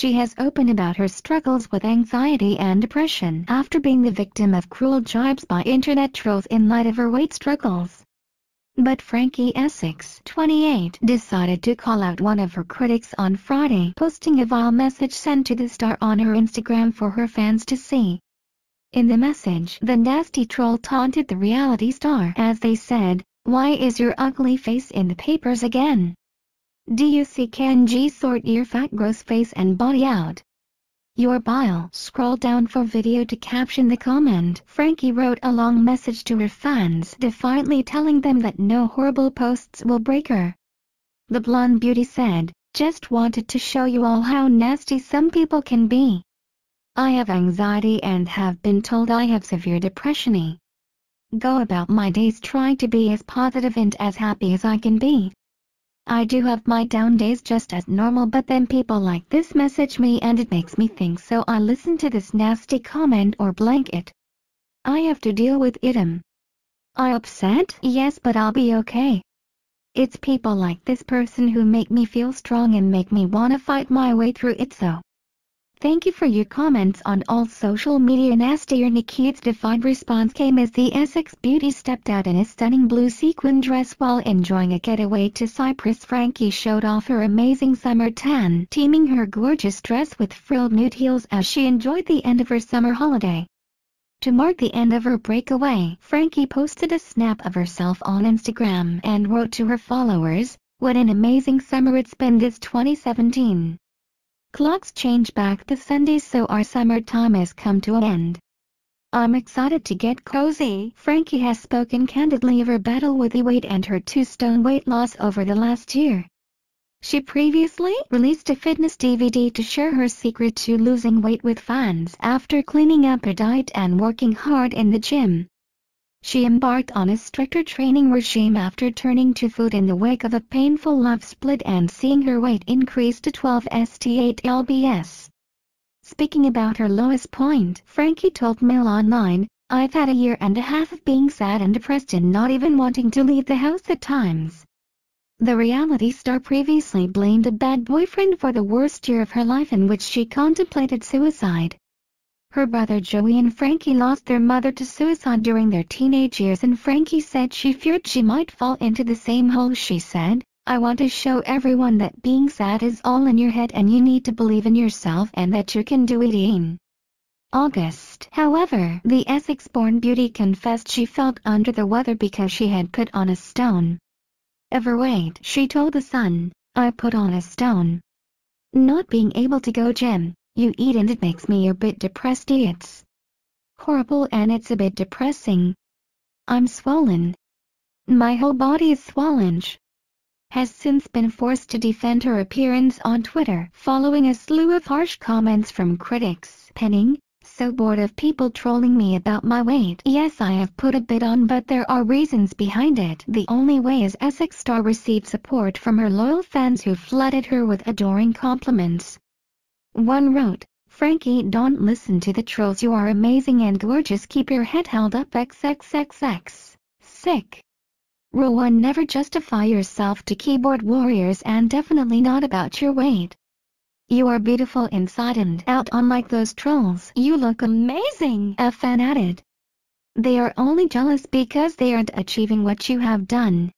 She has opened about her struggles with anxiety and depression after being the victim of cruel jibes by internet trolls in light of her weight struggles. But Frankie Essex, 28, decided to call out one of her critics on Friday, posting a vile message sent to the star on her Instagram for her fans to see. In the message, the nasty troll taunted the reality star as they said, "Why is your ugly face in the papers again? Do you see Kanji sort your fat gross face and body out? Your bile." Scroll down for video to caption the comment. Frankie wrote a long message to her fans, defiantly telling them that no horrible posts will break her. The blonde beauty said, "Just wanted to show you all how nasty some people can be. I have anxiety and have been told I have severe depression. Go about my days trying to be as positive and as happy as I can be. I do have my down days just as normal, but then people like this message me and it makes me think, so I listen to this nasty comment or blank it. I have to deal with it. Am I upset? Yes, but I'll be okay. It's people like this person who make me feel strong and make me wanna fight my way through it, so. Thank you for your comments on all social media." Nastier Nikki's defiant response came as the Essex beauty stepped out in a stunning blue sequin dress while enjoying a getaway to Cyprus. Frankie showed off her amazing summer tan, teaming her gorgeous dress with frilled nude heels as she enjoyed the end of her summer holiday. To mark the end of her breakaway, Frankie posted a snap of herself on Instagram and wrote to her followers, "What an amazing summer it's been this 2017. Clocks change back to Sundays, so our summertime has come to an end. I'm excited to get cozy." Frankie has spoken candidly of her battle with the weight and her 2 stone weight loss over the last year. She previously released a fitness DVD to share her secret to losing weight with fans after cleaning up her diet and working hard in the gym. She embarked on a stricter training regime after turning to food in the wake of a painful love split and seeing her weight increase to 12 lbs. Speaking about her lowest point, Frankie told MailOnline, "I've had a year and a half of being sad and depressed and not even wanting to leave the house at times." The reality star previously blamed a bad boyfriend for the worst year of her life, in which she contemplated suicide. Her brother Joey and Frankie lost their mother to suicide during their teenage years, and Frankie said she feared she might fall into the same hole. She said, "I want to show everyone that being sad is all in your head and you need to believe in yourself and that you can do it." In August, however, the Essex-born beauty confessed she felt under the weather because she had put on a stone. Overweight, she told The Sun, "I put on a stone. Not being able to go gym. You eat and it makes me a bit depressed. It's horrible and it's a bit depressing. I'm swollen. My whole body is swollen." She has since been forced to defend her appearance on Twitter following a slew of harsh comments from critics, penning, "So bored of people trolling me about my weight. Yes, I have put a bit on, but there are reasons behind it." The Only Way is Essex star received support from her loyal fans who flooded her with adoring compliments. One wrote, "Frankie, don't listen to the trolls. You are amazing and gorgeous. Keep your head held up. XXXX. Sick. Rule 1: never justify yourself to keyboard warriors, and definitely not about your weight. You are beautiful inside and out, unlike those trolls. You look amazing." A fan added, "They are only jealous because they aren't achieving what you have done.